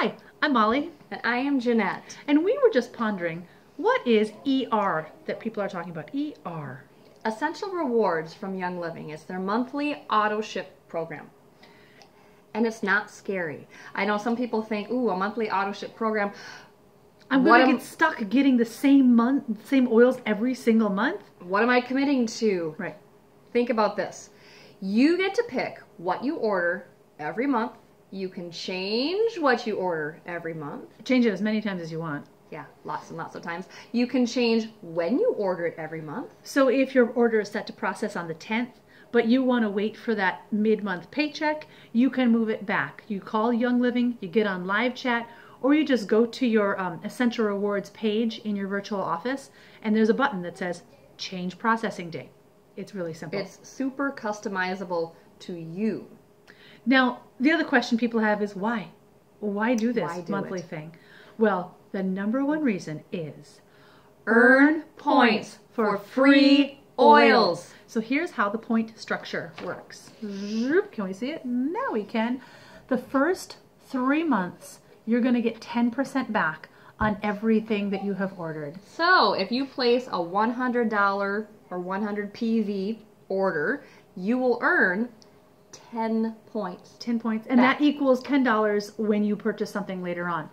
Hi, I'm Molly. And I am Jeanette. And we were just pondering, what is ER that people are talking about? ER. Essential Rewards from Young Living. It's their monthly auto ship program. And it's not scary. I know some people think, ooh, a monthly auto ship program. I'm going to get stuck getting the same oils every single month. What am I committing to? Right. Think about this. You get to pick what you order every month. You can change what you order every month. Change it as many times as you want. Yeah, lots and lots of times. You can change when you order it every month. So if your order is set to process on the 10th, but you want to wait for that mid-month paycheck, you can move it back. You call Young Living, you get on live chat, or you just go to your Essential Rewards page in your virtual office, and there's a button that says change processing date. It's really simple. It's super customizable to you. Now, the other question people have is why? Why do this monthly thing? Well, the #1 reason is earn points for free oils. So here's how the point structure works. Can we see it? Now we can. The first 3 months, you're going to get 10% back on everything that you have ordered. So if you place a $100 or 100 PV order, you will earn 10 points. 10 points. And that equals $10 when you purchase something later on.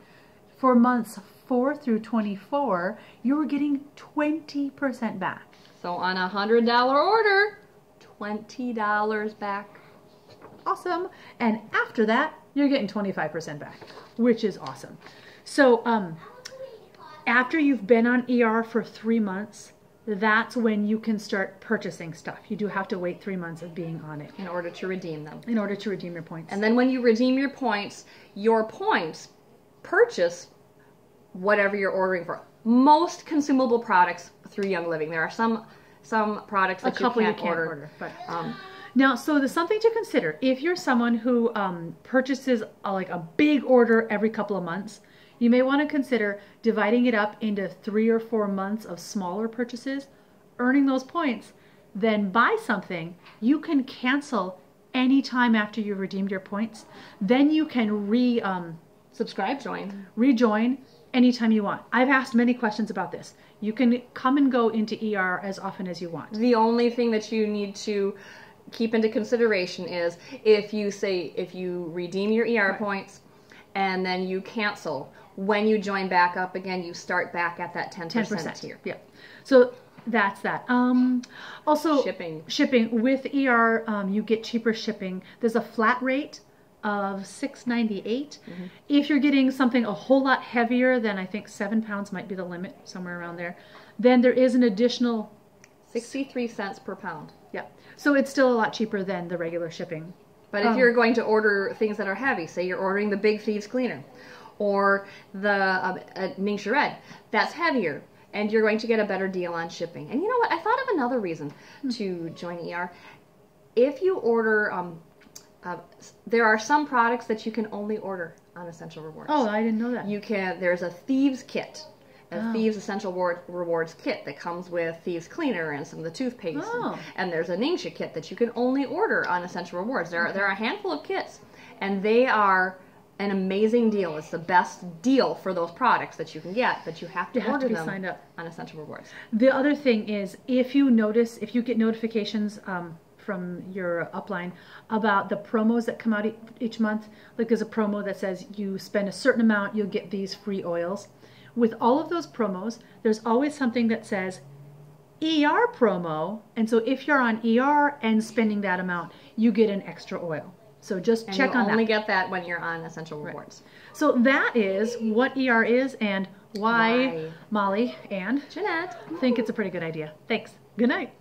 For months 4 through 24, you were getting 20% back. So on a $100 order, $20 back. Awesome. And after that, you're getting 25% back, which is awesome. So after you've been on ER for 3 months, that's when you can start purchasing stuff. You do have to wait 3 months of being on it. In order to redeem them. In order to redeem your points. And then when you redeem your points purchase whatever you're ordering for. Most consumable products through Young Living. There are some products that you can't order. But, now, so there's something to consider. If you're someone who purchases like a big order every couple of months, you may want to consider dividing it up into 3 or 4 months of smaller purchases, earning those points, then buy something. You can cancel any time after you've redeemed your points. Then you can rejoin anytime you want. I've asked many questions about this. You can come and go into ER as often as you want. The only thing that you need to keep into consideration is if you redeem your ER points and then you cancel, when you join back up again, you start back at that 10% tier. Yeah. So that's that. Also shipping with ER, you get cheaper shipping. There's a flat rate of $6.98. Mm-hmm. If you're getting something a whole lot heavier than I think 7 pounds might be the limit, somewhere around there, then there is an additional 63 cents per pound. Yeah. So it's still a lot cheaper than the regular shipping. But if you're going to order things that are heavy, say you're ordering the big Thieves Cleaner or the Ningxia Red, that's heavier, and you're going to get a better deal on shipping. And you know what? I thought of another reason to join ER. If you order, there are some products that you can only order on Essential Rewards. Oh, I didn't know that. You can. There's a Thieves Kit. Thieves Essential Rewards Kit that comes with Thieves Cleaner and some of the toothpaste. Oh. And there's a Ningxia Kit that you can only order on Essential Rewards. There are a handful of kits, and they are an amazing deal. It's the best deal for those products that you can get, but you have to order them on Essential Rewards. The other thing is, if you get notifications from your upline about the promos that come out each month, like there's a promo that says you spend a certain amount, you'll get these free oils. With all of those promos, there's always something that says ER promo, and so if you're on ER and spending that amount, you get an extra oil. So just check on that. And you only get that when you're on Essential Rewards. Right. So that is what ER is and why Molly and Jeanette think it's a pretty good idea. Thanks. Good night.